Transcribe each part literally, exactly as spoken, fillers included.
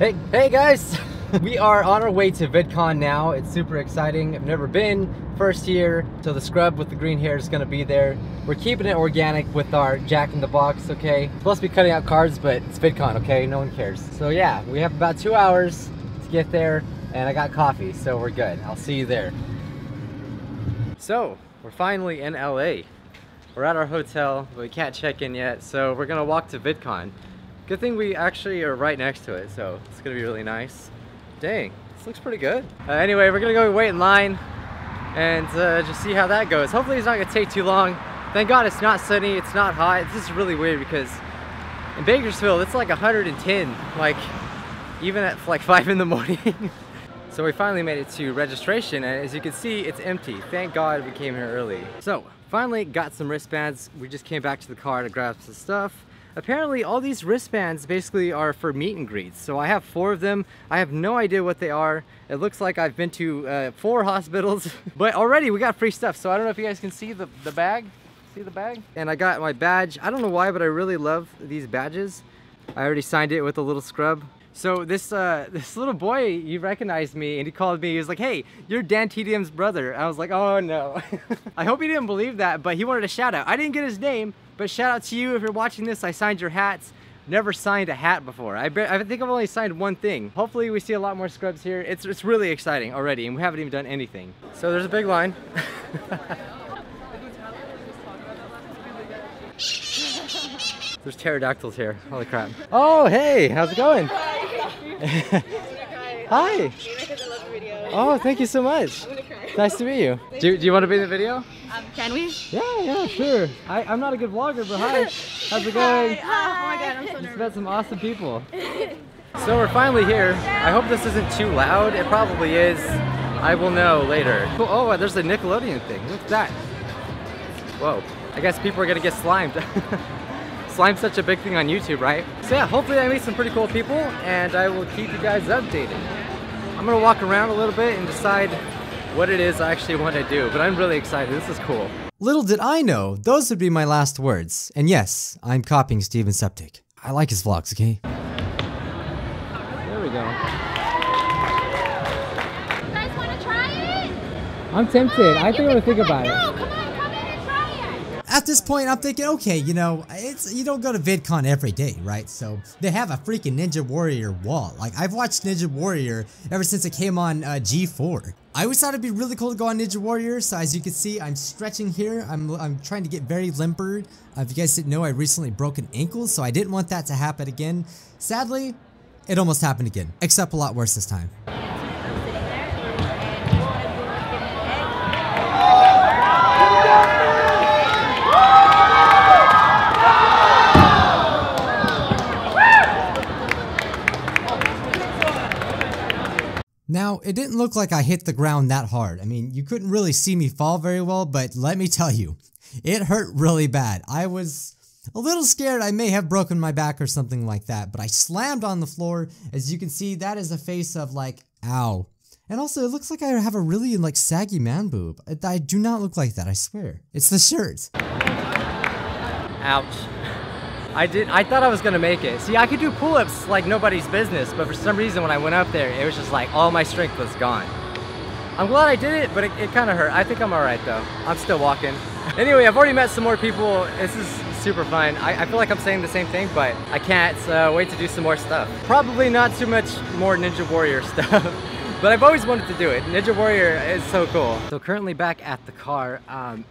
Hey, hey guys! We are on our way to VidCon now. It's super exciting. I've never been. First year, so the scrub with the green hair is gonna be there. We're keeping it organic with our Jack in the Box, okay? Supposed to be cutting out cards, but it's VidCon, okay? No one cares. So yeah, we have about two hours to get there, and I got coffee, so we're good. I'll see you there. So, we're finally in L A. We're at our hotel, but we can't check in yet, so we're gonna walk to VidCon. Good thing we actually are right next to it, so it's gonna be really nice. Dang, this looks pretty good. Uh, anyway, we're gonna go wait in line and uh, just see how that goes. Hopefully it's not gonna take too long. Thank God it's not sunny, it's not hot. This is really weird because in Bakersfield, it's like a hundred and ten, like even at like five in the morning. So we finally made it to registration, and as you can see, it's empty. Thank God we came here early. So finally got some wristbands. We just came back to the car to grab some stuff. Apparently all these wristbands basically are for meet and greets, so I have four of them. I have no idea what they are. It looks like I've been to uh, four hospitals, but already we got free stuff, so I don't know if you guys can see the, the bag. See the bag? And I got my badge. I don't know why, but I really love these badges. I already signed it with a little scrub. So this uh, this little boy, he recognized me and he called me. He was like, "Hey, you're Dan T D M's brother." I was like, "Oh no." I hope he didn't believe that, but he wanted a shout out. I didn't get his name, but shout out to you if you're watching this. I signed your hats. Never signed a hat before. I, be I think I've only signed one thing. Hopefully we see a lot more scrubs here. It's, it's really exciting already, and we haven't even done anything. So there's a big line. There's pterodactyls here. Holy crap. Oh, hey, how's it going? Hi. Oh, thank you so much. Nice to meet you. Do, do you want to be in the video? Um, can we? Yeah, yeah, sure. I, I'm not a good vlogger, but hi. How's it going? Hi. Oh my God, I'm so nervous. It's about some awesome people. So we're finally here. I hope this isn't too loud. It probably is. I will know later. Oh, there's the Nickelodeon thing. Look at that. Whoa. I guess people are going to get slimed. Slime's such a big thing on YouTube, right? So yeah, hopefully I meet some pretty cool people, and I will keep you guys updated. I'm gonna walk around a little bit and decide what it is I actually want to do, but I'm really excited. This is cool. Little did I know, those would be my last words. And yes, I'm copying Steven Septic. I like his vlogs, okay? There we go. You guys wanna try it? I'm tempted. I think I'm gonna think about it. At this point, I'm thinking, okay, you know, it's you don't go to VidCon every day, right? So they have a freaking Ninja Warrior wall. Like, I've watched Ninja Warrior ever since it came on uh, G four. I always thought it'd be really cool to go on Ninja Warrior. So as you can see, I'm stretching here. I'm I'm trying to get very limber. Uh, if you guys didn't know, I recently broke an ankle, so I didn't want that to happen again. Sadly, it almost happened again, except a lot worse this time. Now, it didn't look like I hit the ground that hard. I mean, you couldn't really see me fall very well, but let me tell you, it hurt really bad. I was a little scared I may have broken my back or something like that, but I slammed on the floor. As you can see, that is a face of like, ow. And also, it looks like I have a really like saggy man boob. I do not look like that, I swear. It's the shirt. Ouch. I did. I thought I was gonna make it. See, I could do pull-ups like nobody's business, but for some reason when I went up there, it was just like all my strength was gone. I'm glad I did it, but it, it kind of hurt. I think I'm all right though. I'm still walking. Anyway, I've already met some more people. This is super fun. I, I feel like I'm saying the same thing, but I can't uh, wait to do some more stuff. Probably not too much more Ninja Warrior stuff, but I've always wanted to do it. Ninja Warrior is so cool. So currently back at the car. Um,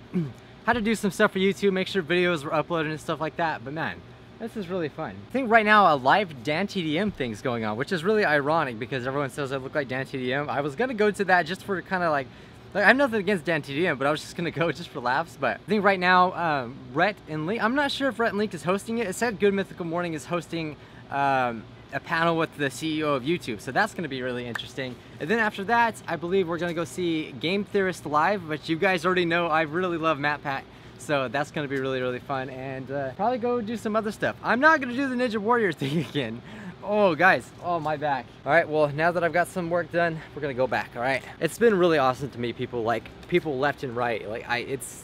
How to do some stuff for YouTube, make sure videos were uploaded and stuff like that, but man, this is really fun. I think right now a live Dan T D M thing's going on, which is really ironic because everyone says I look like Dan T D M. I was gonna go to that just for kind of like, like, I have nothing against Dan T D M, but I was just gonna go just for laughs. But I think right now, um, Rhett and Link, I'm not sure if Rhett and Link is hosting it. It said Good Mythical Morning is hosting um, a panel with the C E O of YouTube, so that's gonna be really interesting. And then after that, I believe we're gonna go see Game Theorist live, but you guys already know I really love MatPat, so that's gonna be really, really fun, and uh, probably go do some other stuff. I'm not gonna do the Ninja Warrior thing again. Oh guys, oh my back. All right, well now that I've got some work done, we're gonna go back, all right? It's been really awesome to meet people, like people left and right. Like I, it's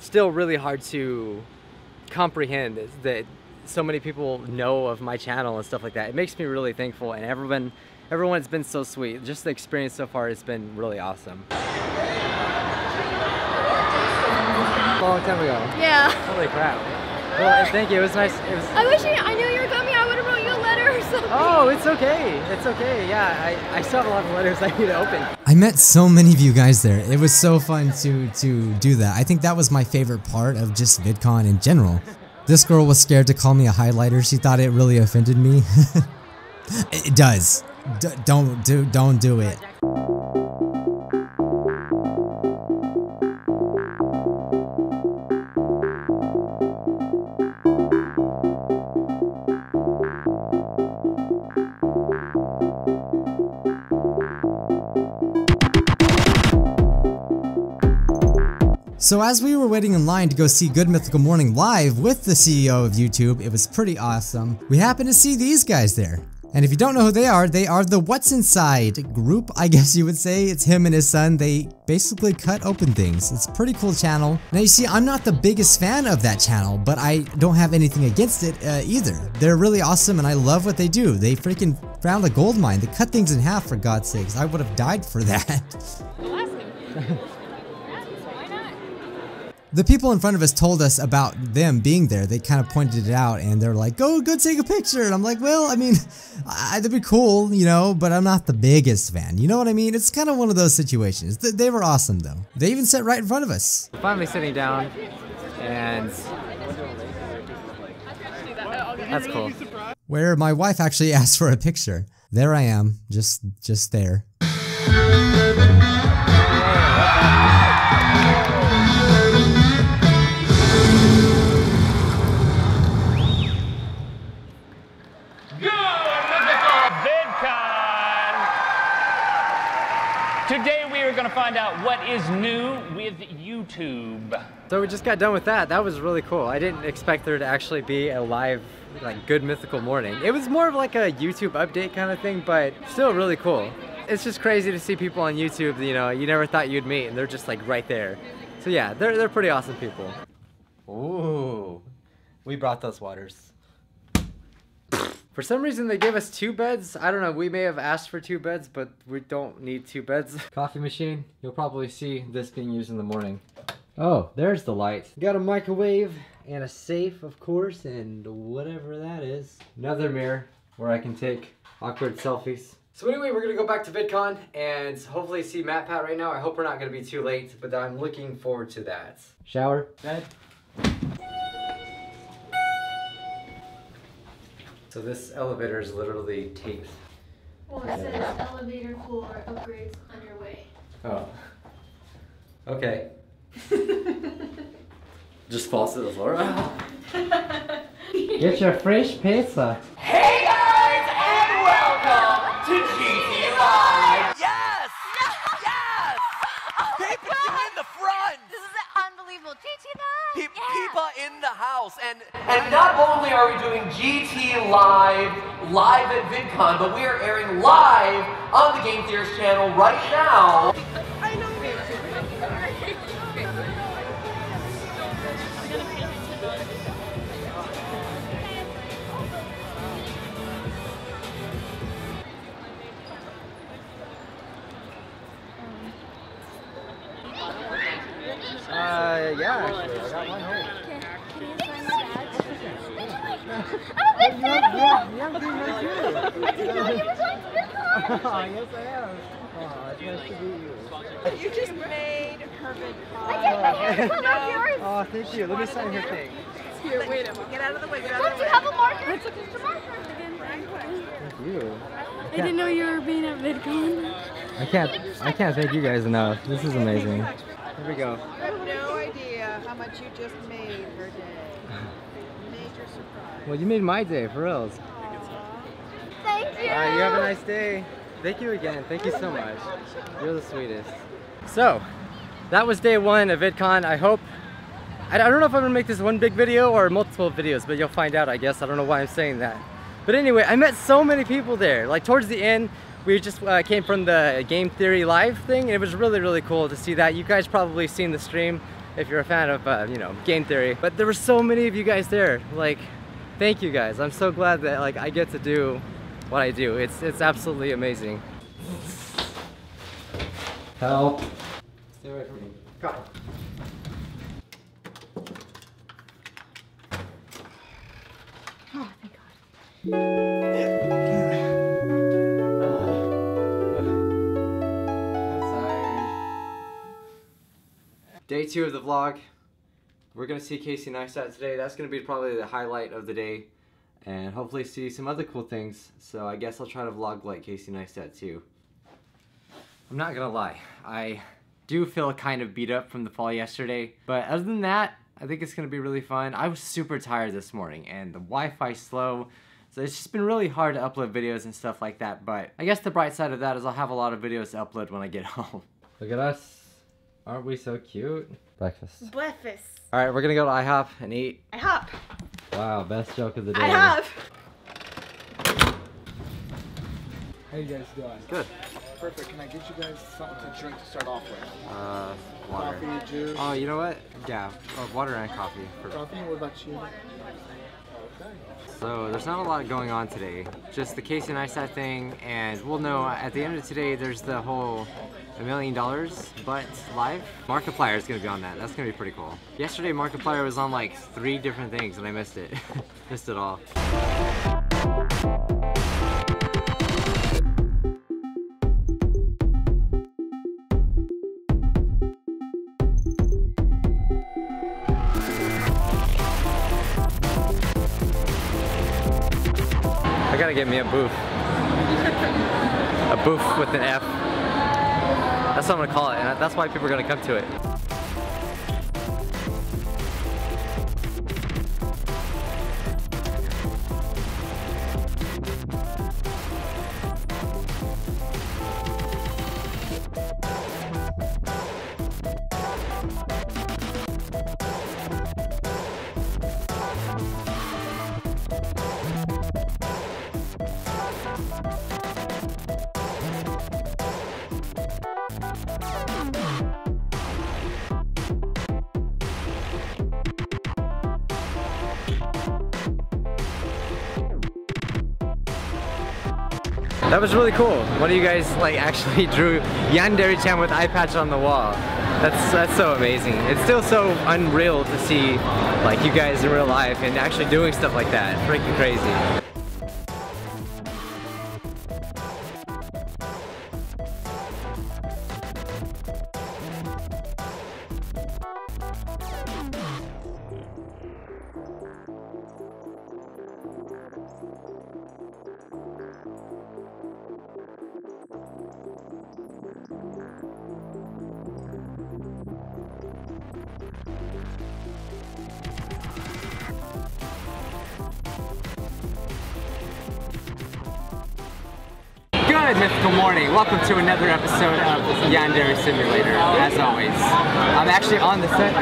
still really hard to comprehend that so many people know of my channel and stuff like that. It makes me really thankful, and everyone, everyone's been so sweet. Just the experience so far has been really awesome. A long time ago. Yeah. Holy crap. Well, thank you. It was nice. It was... I wish you, I knew you were coming. I would have wrote you a letter or something. Oh, it's okay. It's okay. Yeah, I, I still have a lot of letters I need to open. I met so many of you guys there. It was so fun to, to do that. I think that was my favorite part of just VidCon in general. This girl was scared to call me a highlighter. She thought it really offended me. It does. D don't do don't do it. So as we were waiting in line to go see Good Mythical Morning live with the C E O of YouTube, it was pretty awesome. We happened to see these guys there. And if you don't know who they are, they are the What's Inside group, I guess you would say. It's him and his son. They basically cut open things. It's a pretty cool channel. Now you see, I'm not the biggest fan of that channel, but I don't have anything against it uh, either. They're really awesome and I love what they do. They freaking found a gold mine. They cut things in half, for God's sakes. I would have died for that. The people in front of us told us about them being there. They kind of pointed it out and they're like, go, go take a picture. And I'm like, well, I mean, I, that'd be cool, you know, but I'm not the biggest fan. You know what I mean? It's kind of one of those situations. They, they were awesome though. They even sat right in front of us. Finally sitting down, and that's cool. Where my wife actually asked for a picture. There I am, just, just there. Find out what is new with YouTube. So we just got done with that. That was really cool. I didn't expect there to actually be a live, like, Good Mythical Morning. It was more of like a YouTube update kind of thing, but still really cool. It's just crazy to see people on YouTube that, you know, you never thought you'd meet, and they're just like right there. So yeah, they're, they're pretty awesome people. Ooh, we brought those waters. For some reason they gave us two beds. I don't know, we may have asked for two beds, but we don't need two beds. Coffee machine, you'll probably see this being used in the morning. Oh, there's the light. Got a microwave and a safe, of course, and whatever that is. Another mirror where I can take awkward selfies. So anyway, we're gonna go back to VidCon and hopefully see MatPat right now. I hope we're not gonna be too late, but I'm looking forward to that. Shower, bed. So this elevator is literally taped. Well, it says elevator floor upgrades underway. Oh. Okay. Just falls to the floor? Get your fresh pizza. Hey guys, and welcome to G four Live! Yes! Yes! Yes! Oh, people in the front! This is unbelievable. G four Live! People in the house, and and not only are we doing G T Live, live at VidCon, but we are airing live on the Game Theorists channel right now. I know. Uh, yeah, actually, I got one here. I'm a big fan of you! I didn't know you were going to VidCon! Oh, yes I am! Oh, it's nice to meet you. You just made her VidCon. I did, my hair cut off yours! Oh, thank you. Let me sign her thing. Here, wait a minute. Get out of the way, get out of the way. Don't you have a marker? It's a marker. Thank you. I didn't know you were being at VidCon. I can't, I can't thank you guys enough. This is amazing. Here we go. You have no idea how much you just made her day. Well, you made my day, for reals. Thank you! Uh, you have a nice day. Thank you again. Thank you so much. You're the sweetest. So, that was day one of VidCon. I hope... I don't know if I'm going to make this one big video or multiple videos, but you'll find out, I guess. I don't know why I'm saying that. But anyway, I met so many people there. Like, towards the end, we just uh, came from the Game Theory Live thing, and it was really, really cool to see that. You guys probably seen the stream if you're a fan of, uh, you know, Game Theory. But there were so many of you guys there. Like... thank you guys. I'm so glad that like I get to do what I do. It's it's absolutely amazing. Help. Stay away from me. Come. Oh, thank God. I'm sorry. Day two of the vlog. We're gonna see Casey Neistat today. That's gonna be probably the highlight of the day, and hopefully see some other cool things. So I guess I'll try to vlog like Casey Neistat too. I'm not gonna lie, I do feel kind of beat up from the fall yesterday, but other than that, I think it's gonna be really fun. I was super tired this morning, and the Wi-Fi's slow, so it's just been really hard to upload videos and stuff like that, but I guess the bright side of that is I'll have a lot of videos to upload when I get home. Look at us. Aren't we so cute? Breakfast. Breakfast. All right, we're gonna go to I hop and eat. I hop. Wow, best joke of the day. I hop. How you guys doing? Good. Perfect. Can I get you guys something to drink to start off with? Uh, water. Coffee, juice. Oh, you know what? Yeah, oh, water and coffee. Perfect. Coffee. What about you? Okay. So there's not a lot going on today. Just the Casey Neistat thing, and we'll know at the end of today. There's the whole a million dollars, but live. Markiplier is gonna be on that. That's gonna be pretty cool. Yesterday, Markiplier was on like three different things, and I missed it. Missed it all. I gotta get me a boof. A boof with an F. That's what I'm gonna call it, and that's why people are gonna come to it. That was really cool. One of you guys like actually drew Yandere-chan with eye patch on the wall. That's that's so amazing. It's still so unreal to see like you guys in real life and actually doing stuff like that. Freaking crazy. Good Mythical Morning. Welcome to another episode of Yandere Simulator, as always. I'm actually on the set.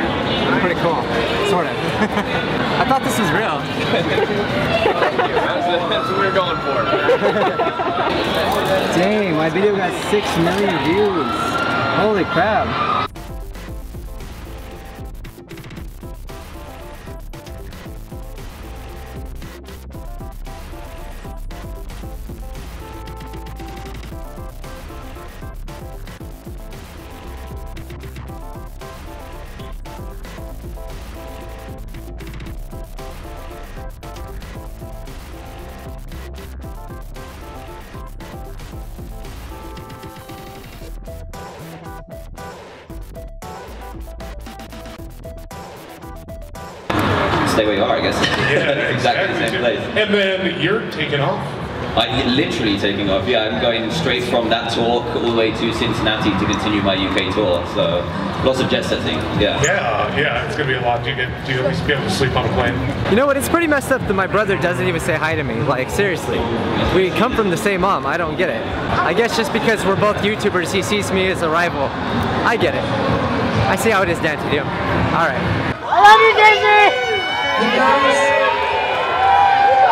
Pretty cool. Sort of. I thought this was real. Thank you. That's, that's what we were going for. Dang, my video got six million views. Holy crap. There we are, I guess. Yeah, exactly the same place. And then you're taking off? I'm literally taking off, yeah. I'm going straight from that talk all the way to Cincinnati to continue my U K tour. So, lots of jet setting, yeah. Yeah, yeah, it's going to be a lot. Do you, get, do you at least be able to sleep on a plane? You know what, it's pretty messed up that my brother doesn't even say hi to me. Like, seriously. We come from the same mom, I don't get it. I guess just because we're both YouTubers, he sees me as a rival. I get it. I see how it is, Dan T D M. Alright. I love you, Casey! I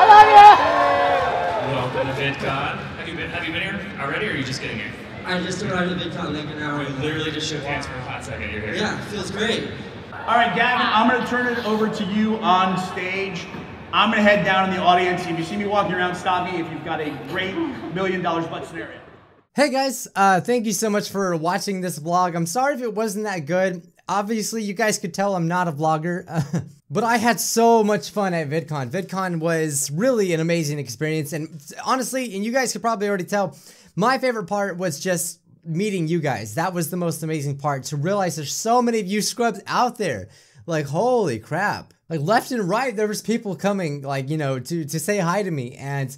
love you! Welcome to VidCon. Have you been, have you been here already, or are you just getting here? I just arrived at VidCon like an hour ago. Literally just shook hands for a hot second. You're here. Yeah, feels great. All right, Gavin, I'm going to turn it over to you on stage. I'm gonna head down in the audience. If you see me walking around, stop me if you've got a great million dollars butt scenario. Hey guys, uh, thank you so much for watching this vlog. I'm sorry if it wasn't that good. Obviously, you guys could tell I'm not a vlogger, but I had so much fun at VidCon. VidCon was really an amazing experience, and honestly, and you guys could probably already tell, my favorite part was just meeting you guys. That was the most amazing part, to realize there's so many of you scrubs out there. Like, holy crap. Like, left and right, there was people coming, like, you know, to, to say hi to me, and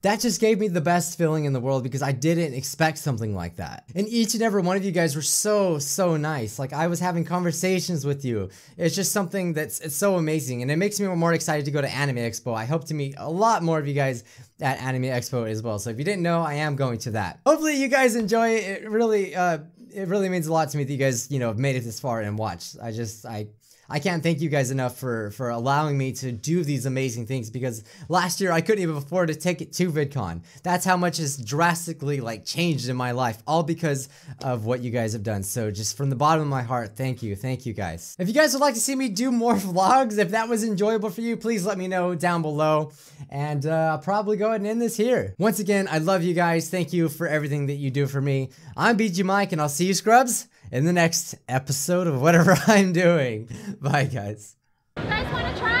that just gave me the best feeling in the world because I didn't expect something like that. And each and every one of you guys were so, so nice. Like, I was having conversations with you. It's just something that's it's so amazing, and it makes me more excited to go to Anime Expo. I hope to meet a lot more of you guys at Anime Expo as well. So if you didn't know, I am going to that. Hopefully you guys enjoy it. It really, uh, it really means a lot to me that you guys, you know, have made it this far and watched. I just, I... I can't thank you guys enough for, for allowing me to do these amazing things, because last year I couldn't even afford to take it to VidCon. That's how much has drastically like changed in my life, all because of what you guys have done. So just from the bottom of my heart, thank you, thank you guys. If you guys would like to see me do more vlogs, if that was enjoyable for you, please let me know down below. And uh, I'll probably go ahead and end this here. Once again, I love you guys. Thank you for everything that you do for me. I'm B G Mike, and I'll see you scrubs in the next episode of whatever I'm doing. Bye, guys. You guys want to try?